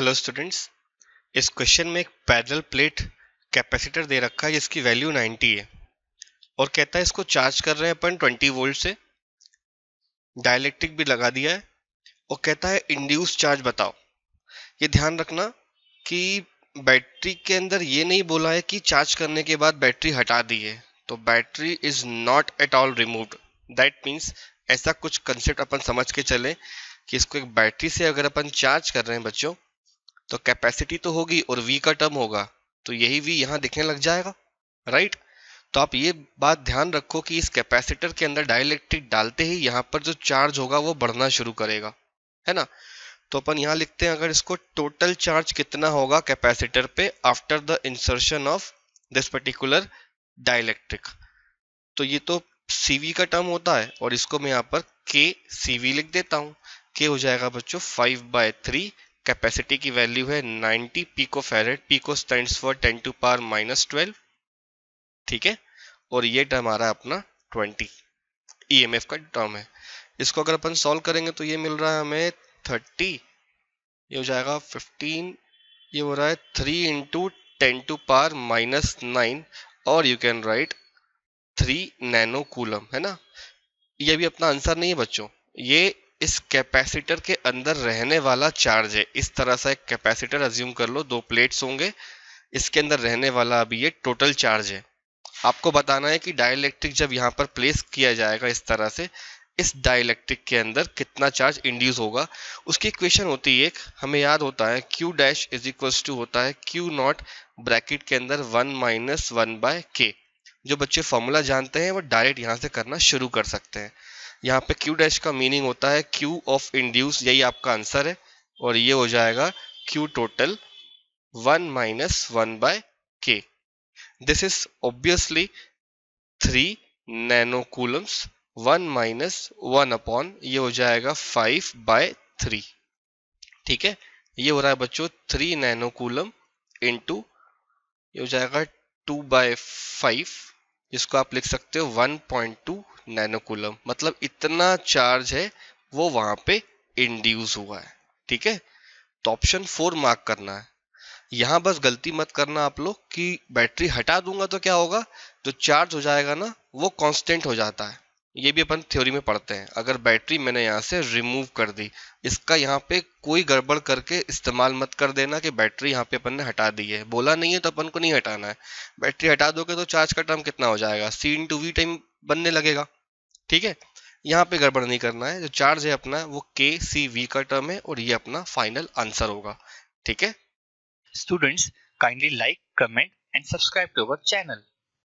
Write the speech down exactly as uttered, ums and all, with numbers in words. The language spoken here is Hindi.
हेलो स्टूडेंट्स, इस क्वेश्चन में एक पैरेलल प्लेट कैपेसिटर दे रखा है जिसकी वैल्यू नब्बे है और कहता है इसको चार्ज कर रहे हैं अपन बीस वोल्ट से, डाइलेक्ट्रिक भी लगा दिया है और कहता है इंड्यूस चार्ज बताओ। ये ध्यान रखना कि बैटरी के अंदर ये नहीं बोला है कि चार्ज करने के बाद बैटरी हटा दी है, तो battery is not at all removed. That means ऐसा कुछ कंसेप्ट अपन समझ के चले कि इसको एक बैटरी से अगर अपन चार्ज कर रहे हैं बच्चों, तो कैपेसिटी तो होगी और V का टर्म होगा, तो यही V यहाँ दिखने लग जाएगा, राइट। तो आप ये बात ध्यान रखो कि इस कैपेसिटर के अंदर डाइलेक्ट्रिक डालते ही यहाँ पर जो चार्ज होगा वो बढ़ना शुरू करेगा, है ना। तो अपन यहाँ लिखते हैं अगर इसको टोटल चार्ज कितना होगा कैपेसिटर पे after the insertion of this particular dielectric, तो ये तो C V का टर्म होता है और इसको मैं यहाँ पर के सी वी लिख देता हूँ। के हो जाएगा बच्चों फाइव बाई थ्री, कैपेसिटी की वैल्यू है नब्बे picofarad, pico stands for ten to power minus twelve, ठीक है। और ये टर्म आ रहा है अपना बीस, ईएमएफ का टर्म है। इसको अगर अपन सॉल्व करेंगे तो ये मिल रहा है हमें तीस, ये हो जाएगा पंद्रह, ये हो रहा है three into ten to power minus nine और you can write three nano coulomb, है ना। ये भी अपना आंसर नहीं है बच्चों, ये इस कैपेसिटर के अंदर रहने वाला चार्ज है। इस तरह सा एक कैपेसिटर अज्यूम कर लो, दो प्लेट्स होंगे, इसके अंदर रहने वाला अभी ये टोटल चार्ज है। आपको बताना है कि डाइलेक्ट्रिक जब यहाँ पर प्लेस किया जाएगा इस तरह से, इस डाइलेक्ट्रिक के अंदर कितना चार्ज इंड्यूस होगा। उसकी इक्वेशन होती है एक, हमें याद होता है Q dash is equal to होता है क्यू नॉट ब्रैकेट के अंदर वन माइनस वन बाय के। जो बच्चे फॉर्मूला जानते हैं वो डायरेक्ट यहाँ से करना शुरू कर सकते हैं। यहाँ पे Q डैश का मीनिंग होता है Q ऑफ इंड्यूस, यही आपका आंसर है। और ये हो जाएगा Q total one minus one by K. This is obviously three nano coulombs, one minus one upon ये हो जाएगा फाइव बाय थ्री, ठीक है। ये हो रहा है बच्चों थ्री नैनो कूलम इंटू ये हो जाएगा टू बाय फाइव, जिसको आप लिख सकते हो वन पॉइंट टू नैनोकूलम, मतलब इतना चार्ज है वो वहां पे इंड्यूस हुआ है, ठीक है। तो ऑप्शन फोर मार्क करना है। यहां बस गलती मत करना आप लोग कि बैटरी हटा दूंगा तो क्या होगा, जो चार्ज हो जाएगा ना वो कांस्टेंट हो जाता है। ये भी अपन थ्योरी में पढ़ते हैं। अगर बैटरी मैंने यहाँ से रिमूव कर दी, इसका यहाँ पे कोई गड़बड़ करके इस्तेमाल मत कर देना कि बैटरी यहाँ पे अपन ने हटा दी है, बोला नहीं है तो अपन को नहीं हटाना है। बैटरी हटा दोगे तो चार्ज का टर्म कितना हो जाएगा, C into V time बनने लगेगा, ठीक है। यहाँ पे गड़बड़ नहीं करना है, जो चार्ज है अपना वो के सी वी का टर्म है और ये अपना फाइनल आंसर होगा, ठीक है। Students, kindly like, comment and subscribe to our channel.